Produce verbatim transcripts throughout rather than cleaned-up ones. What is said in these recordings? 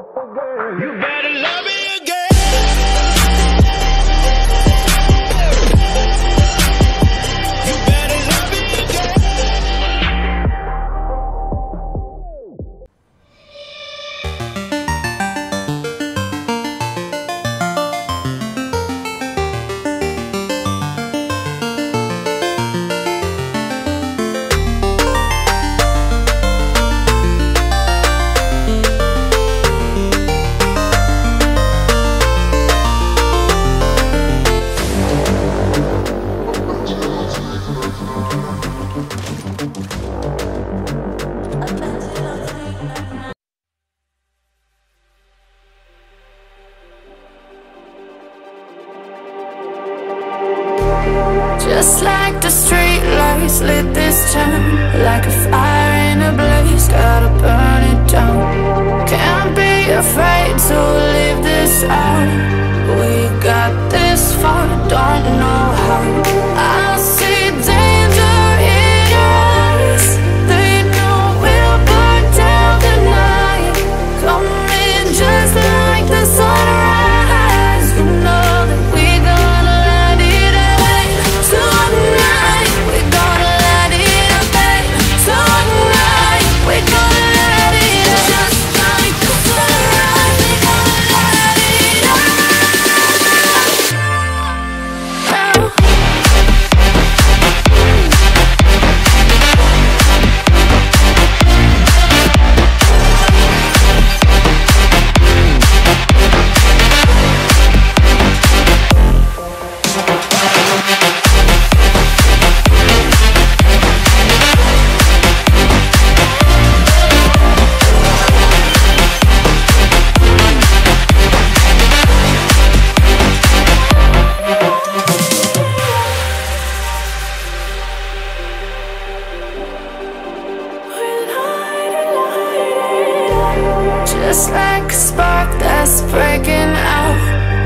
You better love me. Just like the street lights lit this town, like a fire in a blaze, gotta burn it down. Can't be afraid to leave this out. We got this far, don't know how. I see danger in us. They know we'll burn down the night. Come in just like the sunrise. You know that we gonna light it up tonight. We gonna light it up tonight. We gonna light it up just like the sunrise. We gonna light it up now. Just like a spark that's breaking out,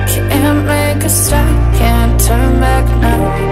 can't make a stop, can't turn back now.